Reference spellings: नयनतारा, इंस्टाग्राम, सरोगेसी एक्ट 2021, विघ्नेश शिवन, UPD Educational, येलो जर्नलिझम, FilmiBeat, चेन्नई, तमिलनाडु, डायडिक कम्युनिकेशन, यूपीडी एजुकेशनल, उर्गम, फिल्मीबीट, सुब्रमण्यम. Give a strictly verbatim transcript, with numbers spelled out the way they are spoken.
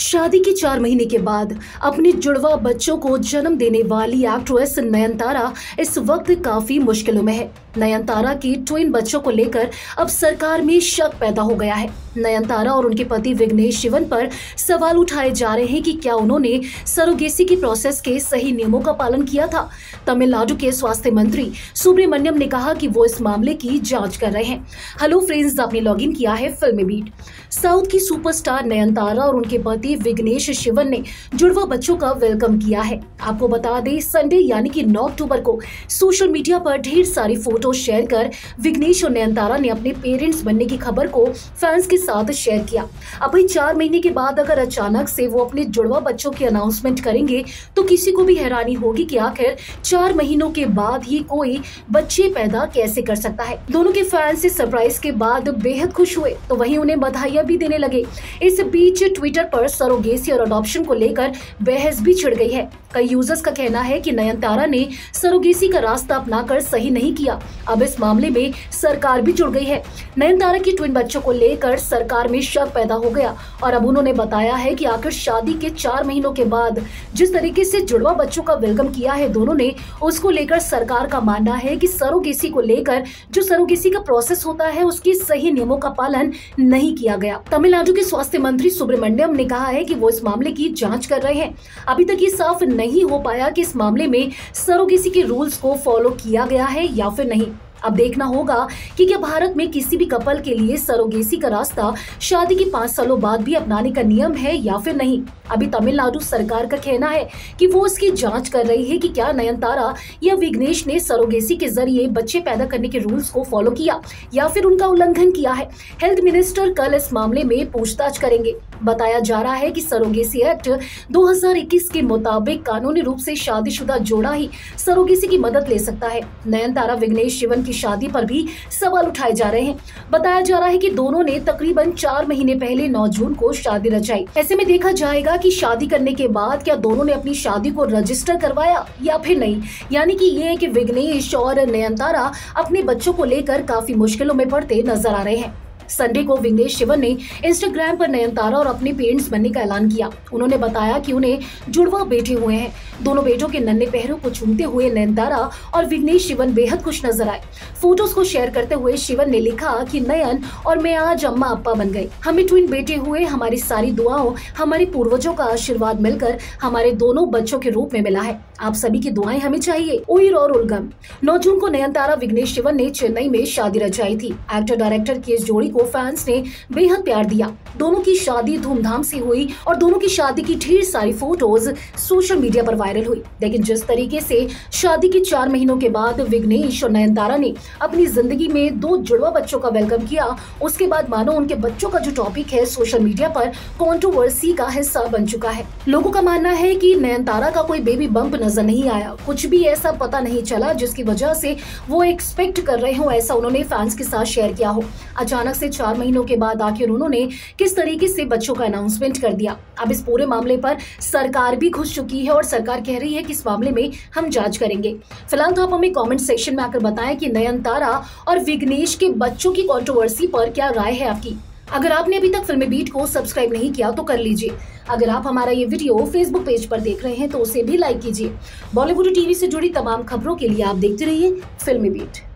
शादी के चार महीने के बाद अपने जुड़वा बच्चों को जन्म देने वाली एक्ट्रेस नयनतारा इस वक्त काफी मुश्किलों में है। नयनतारा के ट्विन बच्चों को लेकर अब सरकार में शक पैदा हो गया है। नयनतारा और उनके पति विघ्नेश शिवन पर सवाल उठाए जा रहे हैं कि क्या उन्होंने सरोगेसी की प्रोसेस के सही नियमों का पालन किया था। तमिलनाडु के स्वास्थ्य मंत्री सुब्रमण्यम ने कहा कि वो इस मामले की जांच कर रहे हैं। हेलो फ्रेंड्स, आपने लॉग इन किया है फिल्मीबीट। साउथ की सुपरस्टार नयनतारा और उनके पति विघ्नेश शिवन ने जुड़वा बच्चों का वेलकम किया है। आपको बता दें, संडे यानी कि नौ अक्टूबर को सोशल मीडिया पर ढेर सारी फोटो शेयर कर विघ्नेश और नयनतारा ने अपने पेरेंट्स बनने की खबर को फैंस के साथ शेयर किया। अब चार महीने के बाद अगर अचानक से वो अपने जुड़वा बच्चों की अनाउंसमेंट करेंगे तो किसी को भी हैरानी होगी कि आखिर चार महीनों के बाद ही कोई बच्चे पैदा कैसे कर सकता है। दोनों के फैंस इस सरप्राइज के बाद बेहद खुश हुए तो वहीं उन्हें बधाइयां भी देने लगे। इस बीच ट्विटर पर सरोगेसी और अडॉप्शन को लेकर बहस भी छिड़ गई है। कई यूजर्स का कहना है कि नयनतारा ने सरोगेसी का रास्ता अपनाकर सही नहीं किया। अब इस मामले में सरकार भी जुड़ गई है। नयनतारा के ट्विन बच्चों को लेकर सरकार में शक पैदा हो गया और अब उन्होंने बताया है कि आखिर शादी के चार महीनों के बाद जिस तरीके से जुड़वा बच्चों का वेलकम किया है दोनों ने, उसको लेकर सरकार का मानना है कि सरोगेसी को लेकर जो सरोगेसी का प्रोसेस होता है उसके सही नियमों का पालन नहीं किया गया। तमिलनाडु के स्वास्थ्य मंत्री सुब्रमण्यम ने कहा है कि वो इस मामले की जांच कर रहे हैं। अभी तक ये साफ नहीं हो पाया कि इस मामले में सरोगेसी के रूल्स को फॉलो किया गया है या फिर नहीं। अब देखना होगा कि क्या भारत में किसी भी कपल के लिए सरोगेसी का रास्ता शादी के पाँच सालों बाद भी अपनाने का नियम है या फिर नहीं। अभी तमिलनाडु सरकार का कहना है कि वो उसकी जांच कर रही है कि क्या नयनतारा या विघ्नेश ने सरोगेसी के जरिए बच्चे पैदा करने के रूल्स को फॉलो किया या फिर उनका उल्लंघन किया है। हेल्थ मिनिस्टर कल इस मामले में पूछताछ करेंगे। बताया जा रहा है कि सरोगेसी एक्ट दो हज़ार इक्कीस के मुताबिक कानूनी रूप से शादीशुदा जोड़ा ही सरोगेसी की मदद ले सकता है। नयनतारा विघ्नेश शिवन की शादी पर भी सवाल उठाए जा रहे हैं। बताया जा रहा है कि दोनों ने तकरीबन चार महीने पहले नौ जून को शादी रचाई। ऐसे में देखा जाएगा कि शादी करने के बाद क्या दोनों ने अपनी शादी को रजिस्टर करवाया या फिर नहीं। यानी कि ये है कि विघ्नेश और नयनतारा अपने बच्चों को लेकर काफी मुश्किलों में पड़ते नजर आ रहे हैं। संडे को विघ्नेश शिवन ने इंस्टाग्राम पर नयनतारा और अपने पेरेंट्स बनने का ऐलान किया। उन्होंने बताया कि उन्हें जुड़वा बेटे हुए हैं। दोनों बेटों के नन्हे पैरों को चूमते हुए नयनतारा और विघ्नेश शिवन बेहद खुश नजर आए। फोटोज को शेयर करते हुए शिवन ने लिखा कि नयन और मैं आज अम्मा अप्पा बन गए। हमें ट्विन बेटे हुए। हमारी सारी दुआओं, हमारे पूर्वजों का आशीर्वाद मिलकर हमारे दोनों बच्चों के रूप में मिला है। आप सभी की दुआएं हमें चाहिए। उई और उर्गम। नौ जून को नयनतारा विघ्नेश शिवन ने चेन्नई में शादी रचाई थी। एक्टर डायरेक्टर की इस जोड़ी को फैंस ने बेहद प्यार दिया। दोनों की शादी धूमधाम से हुई और दोनों की शादी की ढेर सारी फोटोज सोशल मीडिया पर वायरल हुई। लेकिन जिस तरीके से शादी के चार महीनों के बाद विघ्नेश और नयनतारा ने अपनी जिंदगी में दो जुड़वा बच्चों का वेलकम किया, उसके बाद मानो उनके बच्चों का जो टॉपिक है सोशल मीडिया पर कॉन्ट्रोवर्सी का हिस्सा बन चुका है। लोगों का मानना है कि नयनतारा का कोई बेबी बम्प नजर नहीं आया, कुछ भी ऐसा पता नहीं चला जिसकी वजह से वो एक्सपेक्ट कर रहे हो, ऐसा उन्होंने फैंस के साथ शेयर किया हो। अचानक से चार महीनों के बाद आखिर उन्होंने किस तरीके से बच्चों का अनाउंसमेंट कर दिया। अब इस पूरे मामले पर सरकार भी घुस चुकी है और सरकार कह रही है कि इस मामले में हम जांच करेंगे। फिलहाल तो आप हमें कमेंट सेक्शन में आकर बताएं कि नयनतारा और विघ्नेश के बच्चों की कंट्रोवर्सी पर क्या राय है आपकी। अगर आपने अभी तक फिल्मी बीट को सब्सक्राइब नहीं किया तो कर लीजिए। अगर आप हमारा ये वीडियो फेसबुक पेज पर देख रहे हैं तो उसे भी लाइक कीजिए। बॉलीवुड टीवी से जुड़ी तमाम खबरों के लिए आप देखते रहिए फिल्मी बीट।